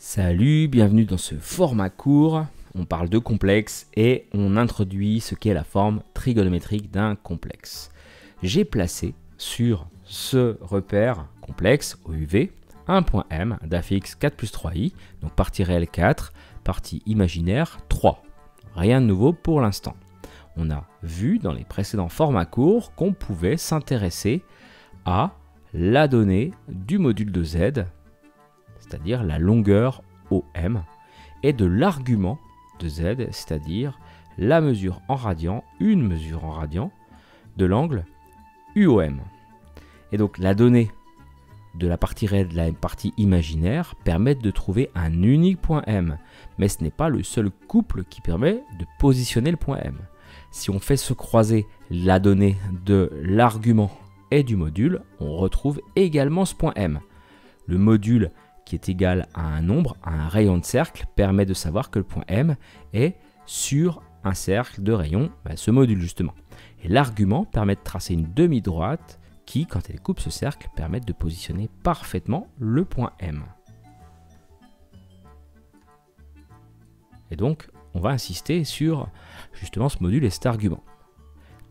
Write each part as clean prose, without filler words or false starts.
Salut, bienvenue dans ce format court. On parle de complexes et on introduit ce qu'est la forme trigonométrique d'un complexe. J'ai placé sur ce repère complexe, OUV, un point M d'affixe 4 plus 3i, donc partie réelle 4, partie imaginaire 3. Rien de nouveau pour l'instant. On a vu dans les précédents formats courts qu'on pouvait s'intéresser à la donnée du module de Z, c'est-à-dire la longueur OM, et de l'argument de Z, c'est-à-dire la mesure en radian, une mesure en radian, de l'angle UOM. Et donc la donnée de la partie réelle et de la partie imaginaire permettent de trouver un unique point M, mais ce n'est pas le seul couple qui permet de positionner le point M. Si on fait se croiser la donnée de l'argument et du module, on retrouve également ce point M. Le module qui est égal à un nombre, à un rayon de cercle, permet de savoir que le point M est sur un cercle de rayon, ce module justement. Et l'argument permet de tracer une demi-droite qui, quand elle coupe ce cercle, permet de positionner parfaitement le point M. Et donc, on va insister sur justement ce module et cet argument.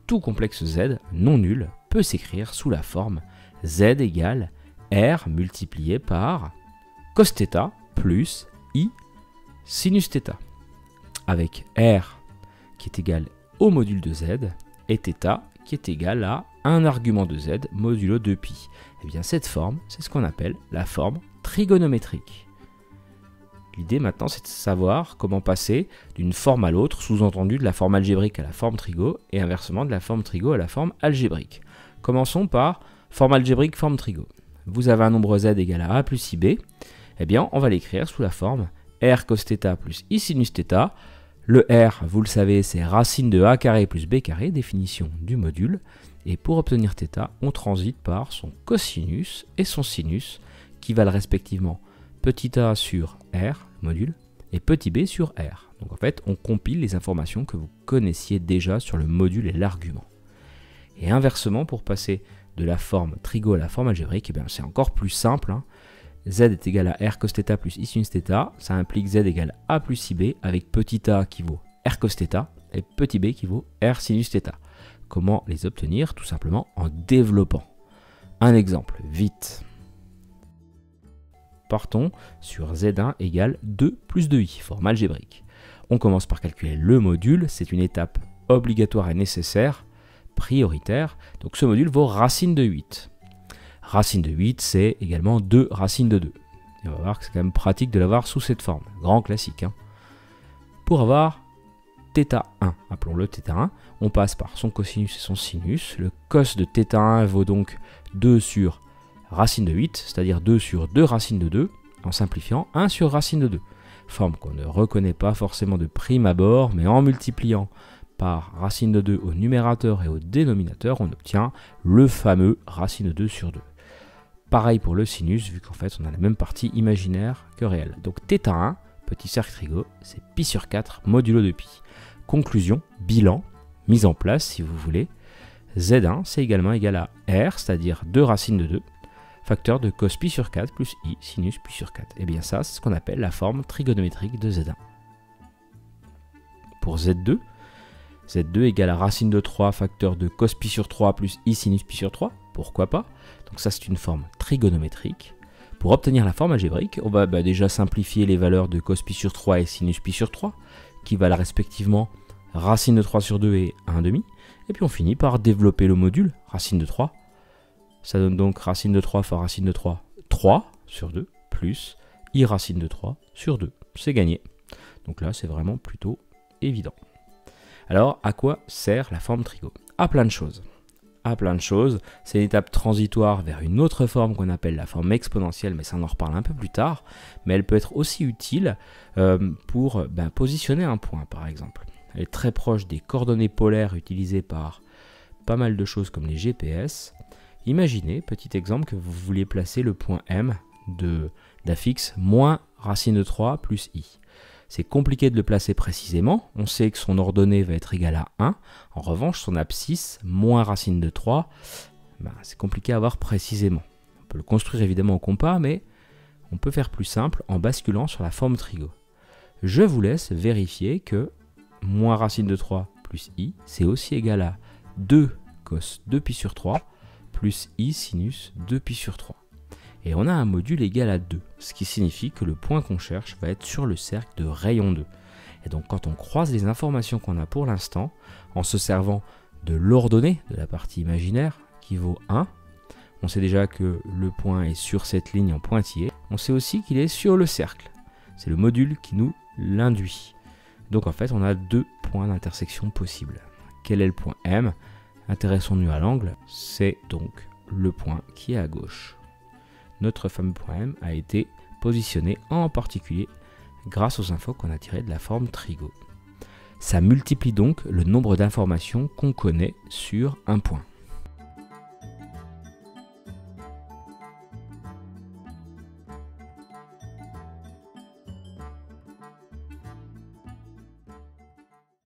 Tout complexe Z non nul peut s'écrire sous la forme Z égale R multiplié par cos θ plus I sinus θ, avec R qui est égal au module de Z et θ qui est égal à un argument de Z modulo 2π. Et bien cette forme, c'est ce qu'on appelle la forme trigonométrique. L'idée maintenant, c'est de savoir comment passer d'une forme à l'autre, sous-entendu de la forme algébrique à la forme trigo, et inversement de la forme trigo à la forme algébrique. Commençons par forme algébrique, forme trigo. Vous avez un nombre z égal à a plus ib, eh bien on va l'écrire sous la forme r cos θ plus i sinus θ. Le r, vous le savez, c'est racine de a carré plus b carré, définition du module. Et pour obtenir θ, on transite par son cosinus et son sinus, qui valent respectivement petit a sur r, module, et petit b sur r. Donc en fait, on compile les informations que vous connaissiez déjà sur le module et l'argument. Et inversement, pour passer de la forme trigo à la forme algébrique, c'est encore plus simple. Z est égal à r cos θ plus i sinus θ, ça implique z égale a plus ib, avec petit a qui vaut r cos θ et petit b qui vaut r sinus θ. Comment les obtenir? Tout simplement en développant. Un exemple, vite. Partons sur z1 égale 2 plus 2i, forme algébrique. On commence par calculer le module, c'est une étape obligatoire et nécessaire, prioritaire, donc ce module vaut racine de 8. Racine de 8, c'est également 2 racine de 2. Et on va voir que c'est quand même pratique de l'avoir sous cette forme, grand classique. Pour avoir θ1, appelons-le θ1, on passe par son cosinus et son sinus. Le cos de θ1 vaut donc 2 sur racine de 8, c'est-à-dire 2 sur 2 racine de 2, en simplifiant 1 sur racine de 2. Forme qu'on ne reconnaît pas forcément de prime abord, mais en multipliant par racine de 2 au numérateur et au dénominateur, on obtient le fameux racine de 2 sur 2. Pareil pour le sinus, vu qu'en fait on a la même partie imaginaire que réelle. Donc θ1, petit cercle trigo, c'est pi sur 4 modulo de pi. Conclusion, bilan, mise en place si vous voulez. Z1, c'est également égal à R, c'est-à-dire 2 racine de 2, facteur de cos pi sur 4 plus i sinus pi sur 4. Et bien ça, c'est ce qu'on appelle la forme trigonométrique de Z1. Pour Z2, Z2 égale à racine de 3 facteur de cos pi sur 3 plus i sinus pi sur 3, pourquoi pas? Donc ça, c'est une forme trigonométrique. Pour obtenir la forme algébrique, on va déjà simplifier les valeurs de cos pi sur 3 et sinus pi sur 3, qui valent respectivement racine de 3 sur 2 et 1/2. Et puis on finit par développer le module, racine de 3. Ça donne donc racine de 3 fois racine de 3, 3 sur 2, plus i racine de 3 sur 2. C'est gagné. Donc là, c'est vraiment plutôt évident. Alors, à quoi sert la forme trigo? À plein de choses. C'est une étape transitoire vers une autre forme qu'on appelle la forme exponentielle, mais ça on en reparle un peu plus tard. Mais elle peut être aussi utile pour positionner un point, par exemple. Elle est très proche des coordonnées polaires utilisées par pas mal de choses comme les GPS. Imaginez, petit exemple, que vous voulez placer le point M d'affixe moins racine de 3 plus i. C'est compliqué de le placer précisément, on sait que son ordonnée va être égale à 1, en revanche son abscisse, moins racine de 3, c'est compliqué à voir précisément. On peut le construire évidemment au compas, mais on peut faire plus simple en basculant sur la forme trigo. Je vous laisse vérifier que moins racine de 3 plus i, c'est aussi égal à 2 cos 2π sur 3 plus i sinus 2π sur 3. Et on a un module égal à 2, ce qui signifie que le point qu'on cherche va être sur le cercle de rayon 2. Et donc quand on croise les informations qu'on a pour l'instant, en se servant de l'ordonnée de la partie imaginaire qui vaut 1, on sait déjà que le point est sur cette ligne en pointillé, on sait aussi qu'il est sur le cercle. C'est le module qui nous l'induit. Donc en fait, on a deux points d'intersection possibles. Quel est le point M? Intéressons-nous à l'angle, c'est donc le point qui est à gauche. Notre fameux point M a été positionné en particulier grâce aux infos qu'on a tirées de la forme trigo. Ça multiplie donc le nombre d'informations qu'on connaît sur un point.